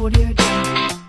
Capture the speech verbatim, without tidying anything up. Audio Jungle.